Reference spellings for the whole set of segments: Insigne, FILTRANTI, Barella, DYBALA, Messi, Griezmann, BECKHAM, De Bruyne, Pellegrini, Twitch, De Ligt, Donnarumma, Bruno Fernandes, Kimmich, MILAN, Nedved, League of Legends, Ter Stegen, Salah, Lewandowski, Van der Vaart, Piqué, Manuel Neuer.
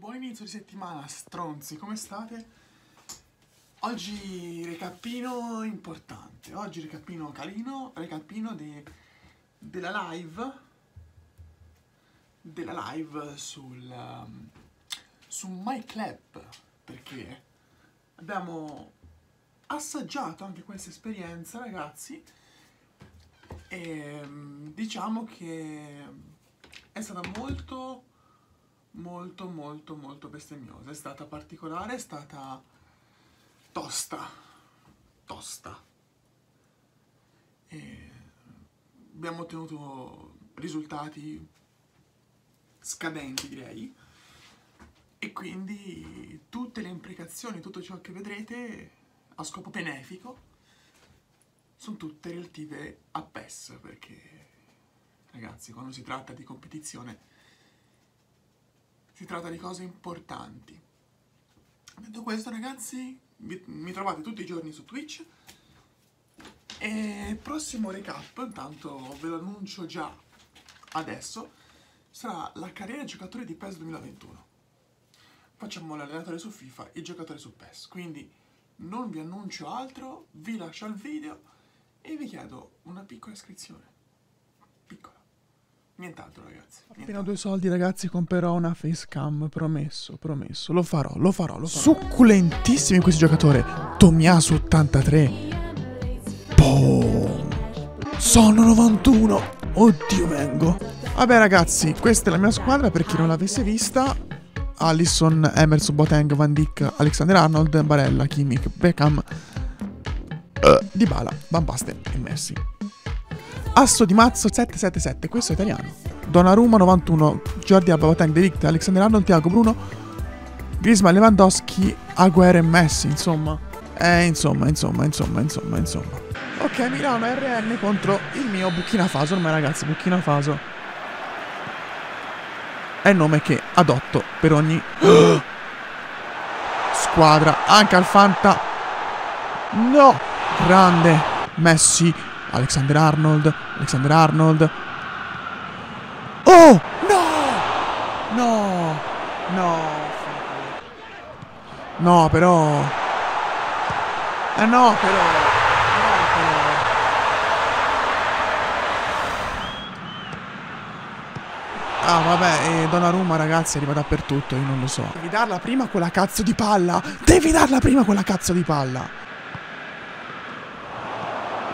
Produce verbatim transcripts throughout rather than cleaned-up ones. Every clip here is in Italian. Buon inizio di settimana, stronzi, come state? Oggi recappino importante, oggi recappino calino, recappino de, della live della live sul, um, su MyClub, perché abbiamo assaggiato anche questa esperienza, ragazzi, e diciamo che è stata molto molto molto molto bestemmiosa, è stata particolare, è stata tosta tosta e abbiamo ottenuto risultati scadenti, direi, e quindi tutte le implicazioni, tutto ciò che vedrete a scopo benefico sono tutte relative a P E S, perché ragazzi, quando si tratta di competizione si tratta di cose importanti. Detto questo, ragazzi, mi trovate tutti i giorni su Twitch. E prossimo recap, intanto ve lo annuncio già adesso, sarà la carriera giocatori di P E S duemilaventuno. Facciamo l'allenatore su FIFA, il giocatore su P E S. Quindi non vi annuncio altro, vi lascio al video e vi chiedo una piccola iscrizione. Piccola. Nient'altro, ragazzi. Nient'altro. Appena due soldi, ragazzi, comprerò una facecam, promesso, promesso. Lo farò, lo farò, lo farò. Succulentissimi questi giocatori. Tomiyasu ottantatré. Boom. Sono novantuno. Oddio, vengo. Vabbè, ragazzi, questa è la mia squadra, per chi non l'avesse vista. Alisson, Emerson, Boateng, Van Dijk, Alexander-Arnold, Barella, Kimmich, Beckham, uh, DYBALA, Van Basten e Messi. Asso di mazzo settecentosettantasette, questo è italiano. Donnarumma novantuno, Jordi Alba, Boateng, De Ligt, Alexander Arnold, Thiago Bruno, Griezmann, Lewandowski, Agüero e Messi, insomma. Eh, insomma, insomma, insomma, insomma, insomma. Ok, Milano R N contro il mio Burkina Faso, ormai ragazzi, Burkina Faso è il nome che adotto per ogni squadra, anche al Fanta. No! Grande Messi. Alexander Arnold, Alexander Arnold. Oh! No! No! No! No, però... Eh no, però... No, però... Ah, vabbè, eh, Donnarumma, ragazzi, arriva dappertutto, io non lo so. Devi darla prima quella cazzo di palla! Devi darla prima quella cazzo di palla!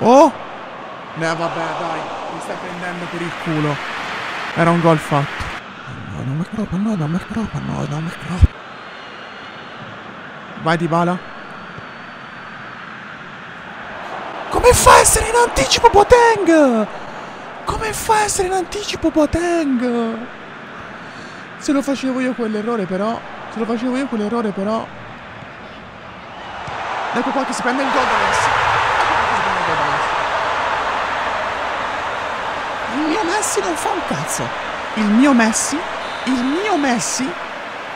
Oh! Eh vabbè, dai, mi stai prendendo per il culo. Era un gol fatto. No, non mi cropa, no, non mi cropa, no, non mi cropa. Vai DYBALA. Come fa a essere in anticipo Boateng? Come fa a essere in anticipo Boateng? Se lo facevo io quell'errore però. Se lo facevo io quell'errore però. Ecco qua che si prende il gol da Messi. Il mio Messi non fa un cazzo. Il mio Messi, il mio Messi,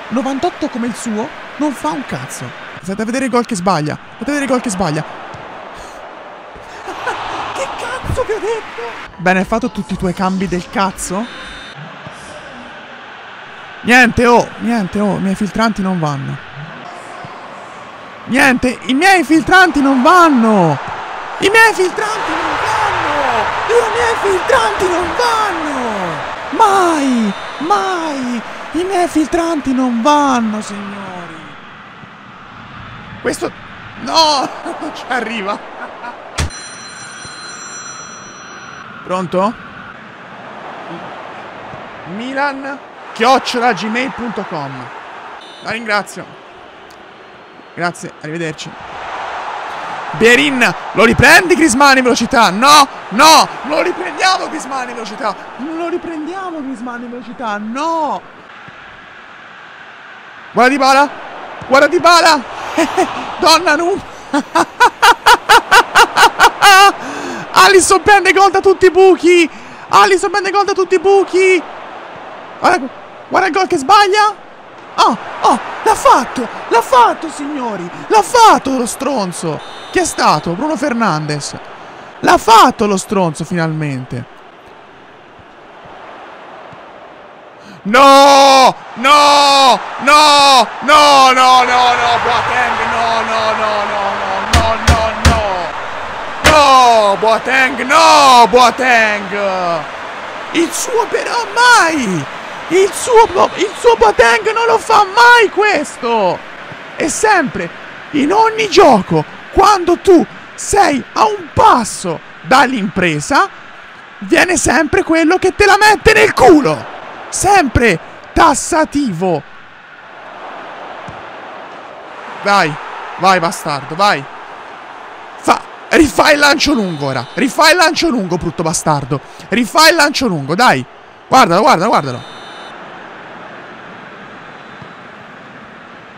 novantotto come il suo, non fa un cazzo. State a vedere il gol che sbaglia. State a vedere il gol che sbaglia. Che cazzo vi ho detto? Bene, hai fatto tutti i tuoi cambi del cazzo? Niente, oh, niente, oh, i miei filtranti non vanno. Niente, i miei filtranti non vanno. I miei filtranti non vanno. I miei filtranti non vanno! Mai! Mai! I miei filtranti non vanno, signori! Questo... No! Non ci arriva! Pronto? Milan chiocciola gmail punto com. La ringrazio. Grazie, arrivederci. Bierin, lo riprendi Griezmann in velocità? No, no, lo riprendiamo Griezmann in velocità. Non lo riprendiamo Griezmann in velocità, no. Guarda DYBALA, guarda DYBALA. Donnarumma. Alisson prende gol da tutti i buchi. Alisson prende gol da tutti i buchi. Guarda, guarda il gol che sbaglia. Oh, oh, l'ha fatto, l'ha fatto signori. L'ha fatto lo stronzo. Chi è stato? Bruno Fernandes. L'ha fatto lo stronzo finalmente. No! No! No, no, no, no, no, no, Boateng, no, no, no, no, no, no, no, no, Boateng, no, Boateng. Il suo però mai, il suo, il suo Boateng non lo fa mai questo. E sempre, in ogni gioco, quando tu sei a un passo dall'impresa, viene sempre quello che te la mette nel culo. Sempre tassativo. Vai, vai bastardo, vai. Fa, rifai il lancio lungo ora. Rifai il lancio lungo, brutto bastardo. Rifai il lancio lungo, dai. Guardalo, guardalo, guardalo.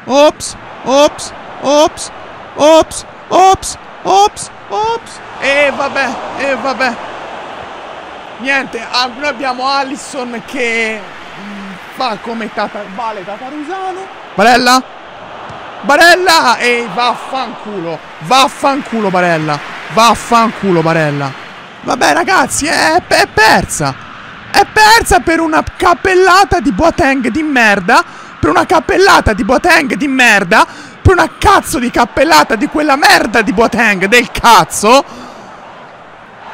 Ops, ops, ops, ops, ops, ops, ops. E vabbè, e vabbè. Niente, noi abbiamo Alisson che fa come tata, vale Tatarusano. Barella, Barella, e vaffanculo, vaffanculo Barella, vaffanculo Barella. Vabbè ragazzi, è, è persa, è persa per una cappellata di Boateng di merda, per una cappellata di Boateng di merda, per una cazzo di cappellata di quella merda di Boateng del cazzo.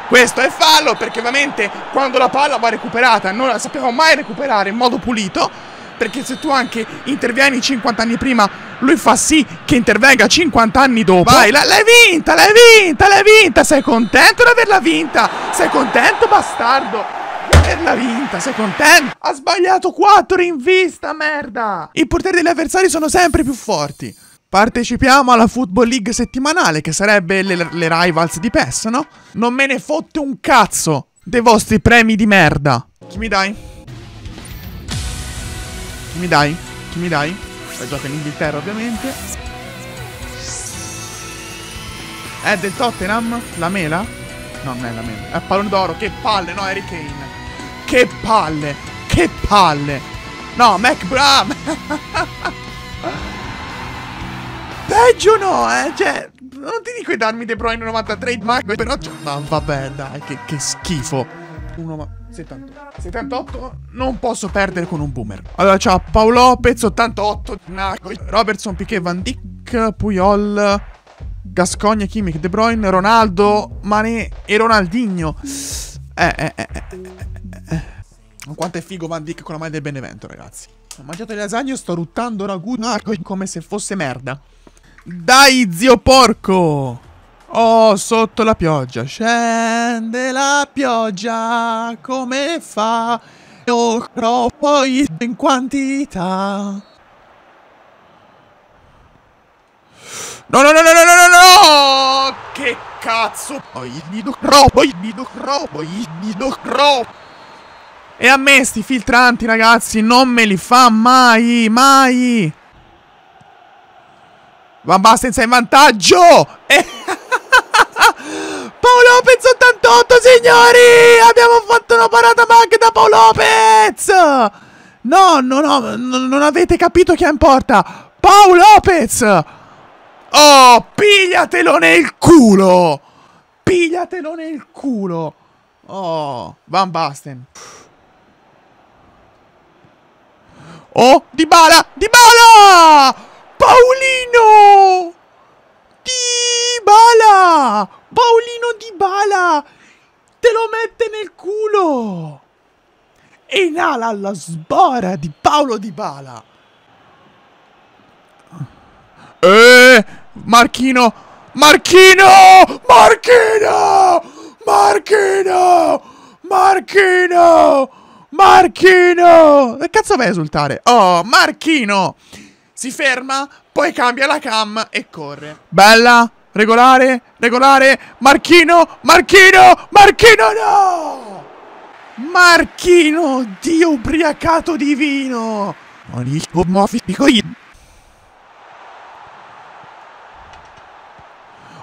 Questo è fallo perché ovviamente quando la palla va recuperata non la sappiamo mai recuperare in modo pulito, perché se tu anche intervieni cinquanta anni prima, lui fa sì che intervenga cinquanta anni dopo. Vai, l'hai vinta, l'hai vinta, l'hai vinta. Sei contento di averla vinta? Sei contento bastardo di averla vinta? Sei contento? Ha sbagliato quattro in vista, merda. I portieri degli avversari sono sempre più forti. Partecipiamo alla Football League settimanale, che sarebbe le, le Rivals di P E S, no? Non me ne fotte un cazzo dei vostri premi di merda. Chi mi dai? Chi mi dai? Chi mi dai? Gioca in Inghilterra ovviamente. È del Tottenham? La mela? No, non è la mela. È pallone d'oro, che palle, no, Harry Kane. Che palle, che palle. No, Mac Bram. Peggio no, eh, cioè, non ti dico di darmi De Bruyne novantatré, ma però, cioè, no, vabbè, dai, che, che schifo. uno settantotto, settantotto, non posso perdere con un boomer. Allora, c'ha Paolo Lopez, ottantotto, Robertson, Piqué, Van Dijk, Puyol, Gascogne, Kimmich, De Bruyne, Ronaldo, Mané e Ronaldinho. Eh, eh, eh, eh, eh, eh. Quanto è figo Van Dijk con la maglia del Benevento, ragazzi. Ho mangiato le lasagne e sto ruttando ragù come se fosse merda. Dai, zio porco! Oh, sotto la pioggia scende la pioggia, come fa? Io cro poi in quantità. No, no, no, no, no, no, no! Che cazzo! Poi mi do cro, poi mi do cro, poi mi do cro. E a me sti filtranti, ragazzi, non me li fa mai, mai! Van Basten in vantaggio! Eh. Paolo Lopez ottantotto, signori! Abbiamo fatto una parata anche da Paolo Lopez! No, no, no, non avete capito chi è in porta! Paolo Lopez! Oh, pigliatelo nel culo! Pigliatelo nel culo! Oh, Van Basten! Oh, Dybala! Dybala! Paolino Dybala! Paolino Dybala! Te lo mette nel culo! E inala alla sbora di Paolo Dybala! Eh! Marchino! Marchino! Marchino! Marchino! Marchino! Marchino! Che cazzo vai a esultare? Oh, Marchino! Si ferma, poi cambia la cam e corre. Bella, regolare, regolare. Marchino, Marchino, Marchino no! Marchino, dio ubriacato di vino.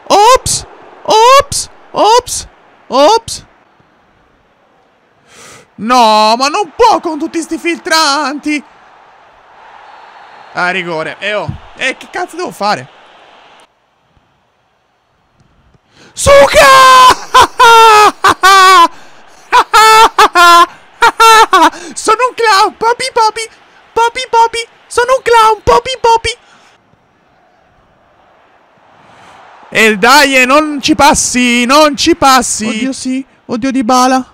Ops, ops, ops, ops. No, ma non può con tutti sti filtranti. Ah, rigore. E eh, oh. E eh, che cazzo devo fare? Suca! Sono un clown. Papi, papi. Papi, papi. Sono sono un clown, popi popi. E dai, e non ci passi, non ci passi. Oddio sì, oddio Dybala.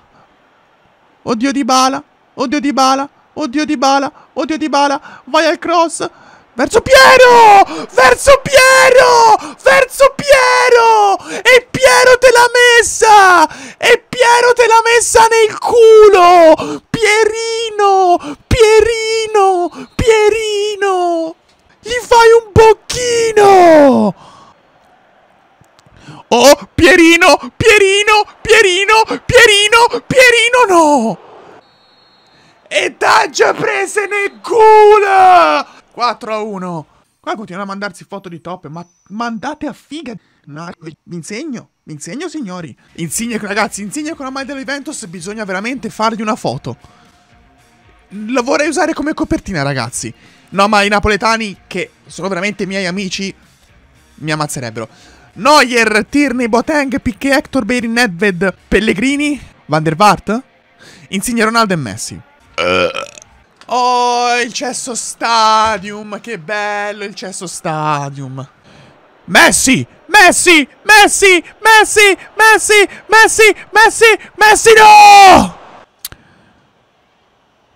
Oddio Dybala, oddio Dybala, oddio Dybala, oddio Dybala. Vai al cross. Verso Piero, verso Piero, verso Piero. E Piero te l'ha messa, e Piero te l'ha messa nel culo. Pierino, Pierino, Pierino. Gli fai un bocchino. Oh, Pierino, Pierino, Pierino, Pierino, Pierino no. E Taggia prese nel culo. quattro a uno. Qua continuano a mandarsi foto di top. Ma mandate a figa. No, vi insegno, vi insegno signori. Insigne, ragazzi, Insigne con la maglia della Juventus bisogna veramente fargli una foto. La vorrei usare come copertina, ragazzi. No, ma i napoletani, che sono veramente miei amici, mi ammazzerebbero. Neuer, Tierney, Boateng, Piqué, Hector, Bellerin, Nedved, Pellegrini, Van der Vaart, Insigne, Ronaldo e Messi. uh. Oh, il Cesso Stadium, che bello il Cesso Stadium. Messi, Messi, Messi, Messi, Messi, Messi, Messi, Messi, no!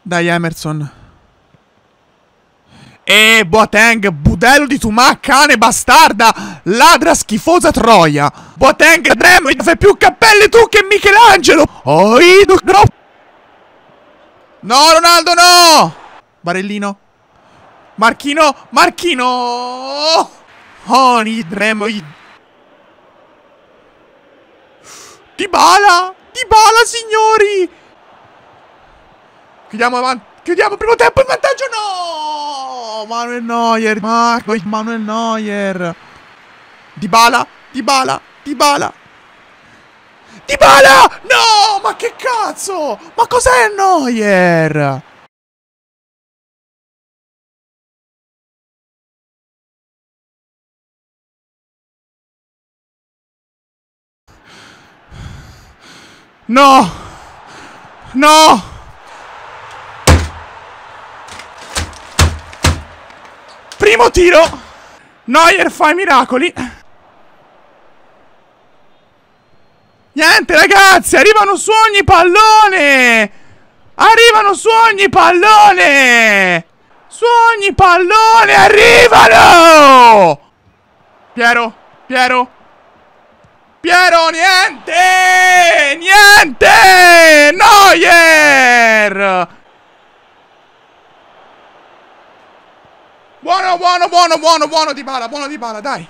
Dai Emerson. E Boateng, budello di Tumà, cane bastarda, ladra schifosa troia. Boateng, Dremo, fai più cappelli tu che Michelangelo. Oh, Idu, no. No, Ronaldo, no! Barellino. Marchino, Marchino! Oni, Dremo, Dybala! Dybala, signori! Chiudiamo avanti. Chiudiamo, primo tempo in vantaggio, no! Manuel Neuer, Marco, Manuel Neuer. Dybala, Dybala, Dybala. Dybala! No! Ma che cazzo! Ma cos'è Neuer? No! No! Primo tiro! Neuer fa i miracoli! Niente ragazzi, arrivano su ogni pallone! Arrivano su ogni pallone! Su ogni pallone, arrivano! Piero, Piero, Piero, niente! Niente! Neuer! Buono, buono, buono, buono, buono Dybala, buono Dybala, dai!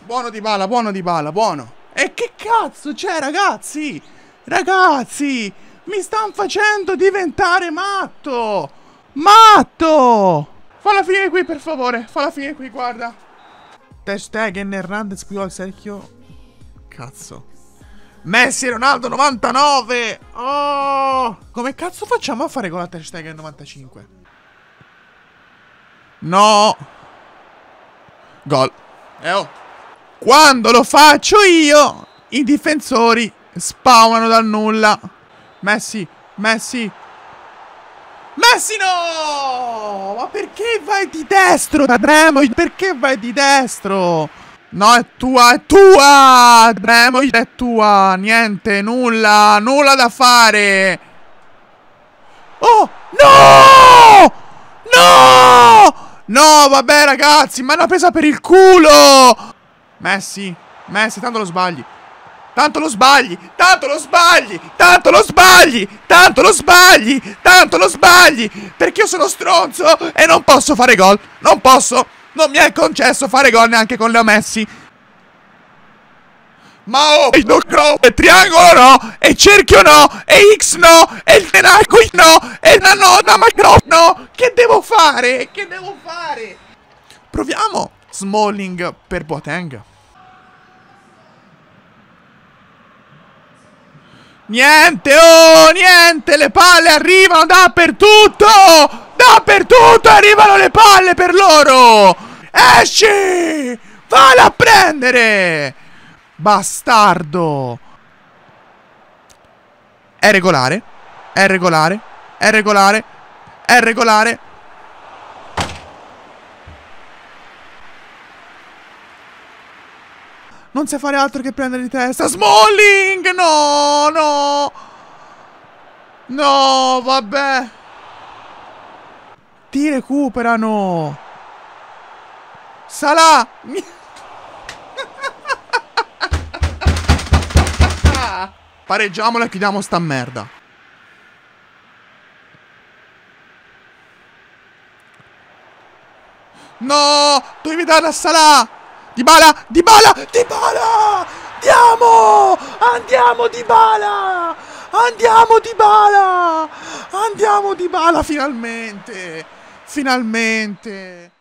Buono Dybala, buono Dybala, buono! E che cazzo c'è ragazzi? Ragazzi, mi stanno facendo diventare matto. Matto. Falla fine qui per favore. Falla fine qui, guarda. Ter Stegen, Hernandez, Puyol, Sergio. Cazzo. Messi, Ronaldo novantanove. Oh, come cazzo facciamo a fare con la Ter Stegen novantacinque? No. Gol. Eh oh. Quando lo faccio io, i difensori spawnano dal nulla. Messi, Messi, Messi no! Ma perché vai di destro, Dremo? Perché vai di destro? No, è tua, è tua! Dremo, è tua! Niente, nulla, nulla da fare! Oh, no! No! No, vabbè ragazzi, mi hanno presa per il culo! Messi, Messi, tanto lo sbagli. Tanto lo sbagli, tanto lo sbagli, tanto lo sbagli, tanto lo sbagli, tanto lo sbagli. Perché io sono stronzo e non posso fare gol. Non posso, non mi è concesso fare gol neanche con Leo Messi. Ma oh, e no, e triangolo no, e cerchio no, e X no, e il tenaco no, e la nonna macro no. Che devo fare? Che devo fare? Proviamo. Smalling per Boateng. Niente, oh, niente, le palle arrivano dappertutto, dappertutto arrivano le palle per loro. Esci, vai a prendere, bastardo. È regolare, è regolare, è regolare, è regolare, Non sa fare altro che prendere di testa. Smalling! No, no! No, vabbè. Ti recuperano. Salah! Pareggiamola e chiudiamo sta merda. No! Dovevi darla a Salah! Dybala! Dybala! Dybala! Andiamo! Andiamo Dybala! Andiamo Dybala! Andiamo Dybala finalmente! Finalmente!